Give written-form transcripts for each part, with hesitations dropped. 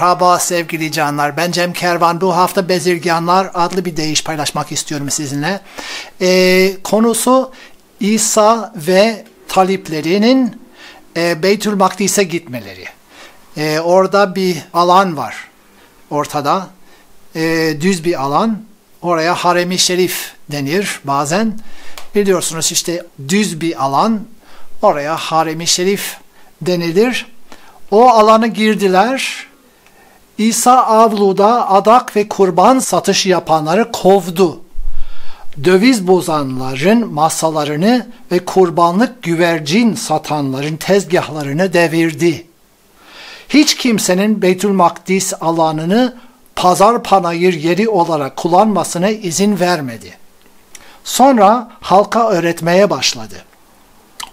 Merhaba sevgili canlar, ben Cem Kervan. Bu hafta Bezirganlar adlı bir deyiş paylaşmak istiyorum sizinle. Konusu İsa ve taliplerinin Beytül Maktis'e gitmeleri. Orada bir alan var ortada, düz bir alan. Oraya Harem-i Şerif denir bazen. Biliyorsunuz işte düz bir alan, oraya Harem-i Şerif denilir. O alana girdiler. İsa avluda adak ve kurban satışı yapanları kovdu. Döviz bozanların masalarını ve kurbanlık güvercin satanların tezgahlarını devirdi. Hiç kimsenin Beytül Maktis alanını pazar panayır yeri olarak kullanmasına izin vermedi. Sonra halka öğretmeye başladı.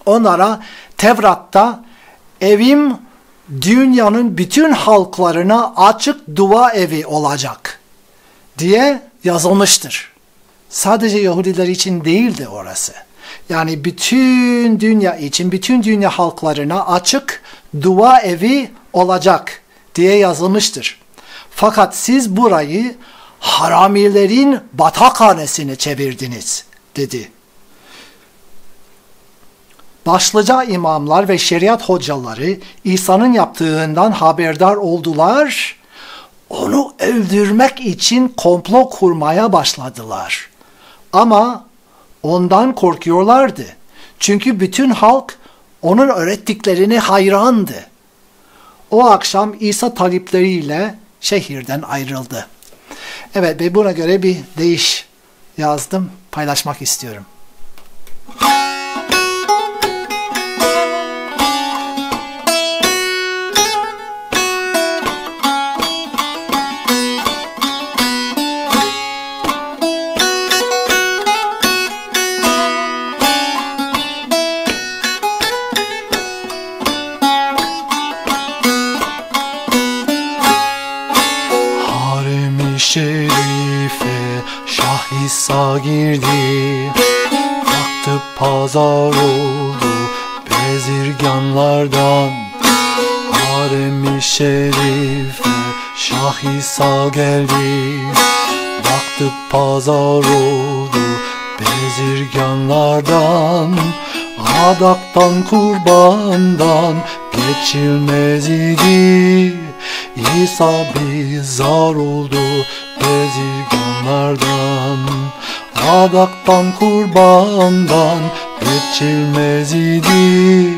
Onlara Tevrat'ta evim dünyanın bütün halklarına açık dua evi olacak diye yazılmıştır. Sadece Yahudiler için değildi orası. Yani bütün dünya için, bütün dünya halklarına açık dua evi olacak diye yazılmıştır. Fakat siz burayı haramilerin batakhanesine çevirdiniz dedi. Başlıca imamlar ve şeriat hocaları İsa'nın yaptığından haberdar oldular. Onu öldürmek için komplo kurmaya başladılar. Ama ondan korkuyorlardı. Çünkü bütün halk onun öğrettiklerine hayrandı. O akşam İsa talipleriyle şehirden ayrıldı. Evet, ve buna göre bir deyiş yazdım, paylaşmak istiyorum. Şerife Şah İsa girdi, baktı pazar oldu bezirganlardan. Harem-i Şerife Şah İsa geldi, baktı pazar oldu bezirganlardan. Adaktan kurbandan geçilmez idi, İsa bizar oldu bezirganlardan. Adaktan kurbandan geçilmez idi,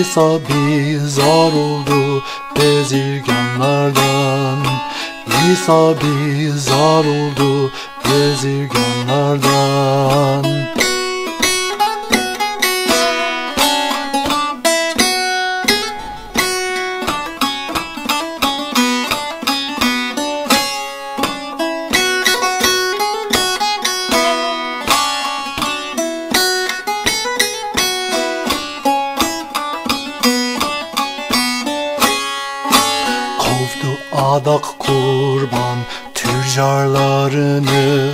İsa bizar oldu bezirganlardan. İsa bizar oldu bezirganlardan. Adak kurban tüccarlarını,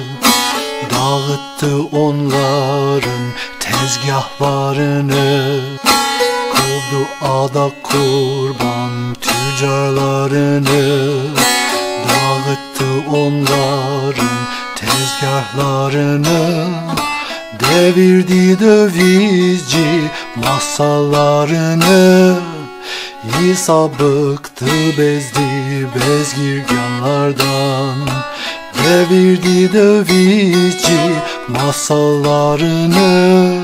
dağıttı onların tezgahlarını. Kovdu adak kurban tüccarlarını, dağıttı onların tezgahlarını. Devirdi dövizci masalarını, İsa bıktı bezdi bezirganlardan. Devirdi dövizci masalarını,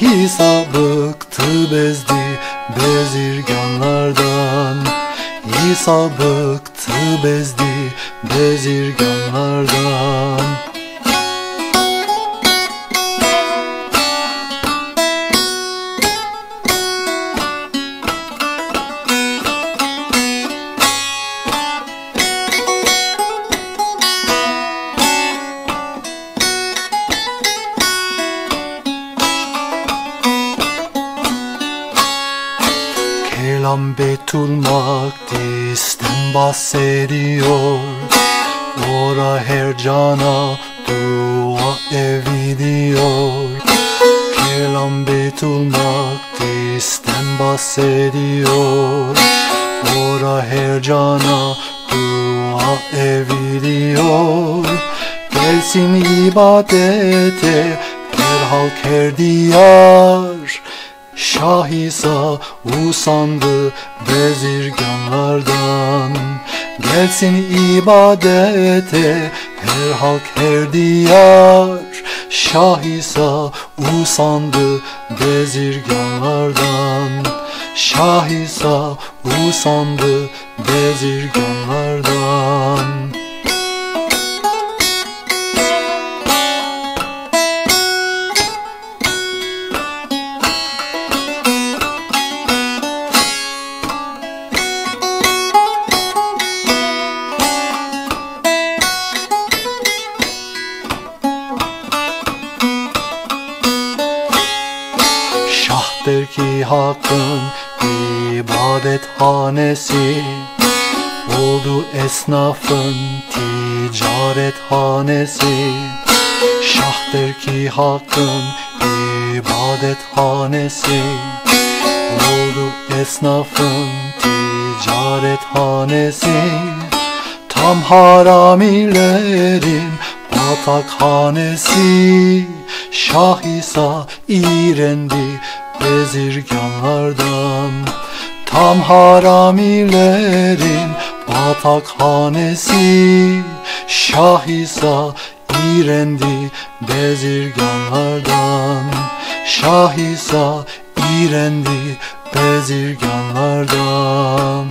İsa bıktı bezdi bezirganlardan. İsa bıktı bezdi bezirganlardan. Beytül Maktis'ten bahsediyor, ora her cana dua evi diyor. Kelam Beytül Maktis Maktis'ten bahsediyor. Ora her cana dua ediliyor. Gelsin ibadete her halk her diyar. Şah İsa usandı bezirganlardan. Gelsin ibadete her halk her diyar. Şah İsa usandı bezirganlardan. Şah İsa usandı bezirganlardan. Der ki Hakk'ın ibadethanesi oldu esnafın ticarethanesi. Şah der ki Hakk'ın ibadethanesi oldu esnafın ticarethanesi. Tam haramilerin batakhanesi. Şah İsa iğrendi bezirganlardan. Tam haramilerin batakhanesi. Şah İsa iğrendi bezirganlardan. Şah İsa iğrendi bezirganlardan.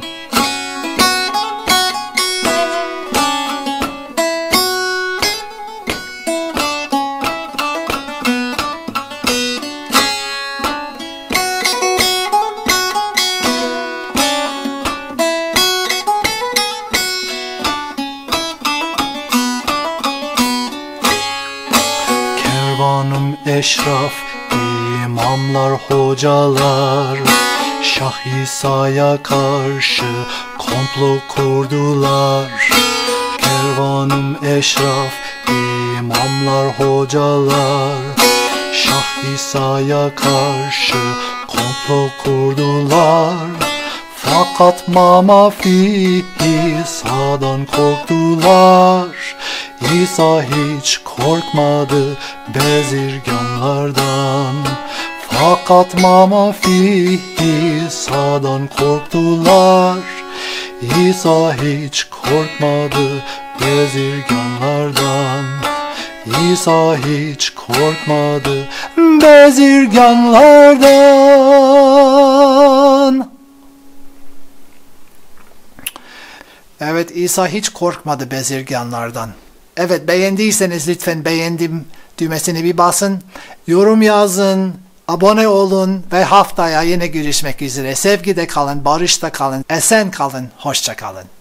Kervanım eşraf, imamlar, hocalar Şah İsa'ya karşı komplo kurdular. Kervanım eşraf, imamlar, hocalar Şah İsa'ya karşı komplo kurdular. Fakat mamafi İsa'dan korktular. İsa hiç korkmadı bezirganlardan. Fakat mamafi İsa'dan korktular. İsa hiç korkmadı bezirganlardan. İsa hiç korkmadı bezirganlardan. Evet, İsa hiç korkmadı bezirganlardan. Evet, beğendiyseniz lütfen beğendim düğmesini bir basın. Yorum yazın, abone olun ve haftaya yine görüşmek üzere. Sevgide kalın, barışta kalın, esen kalın, hoşça kalın.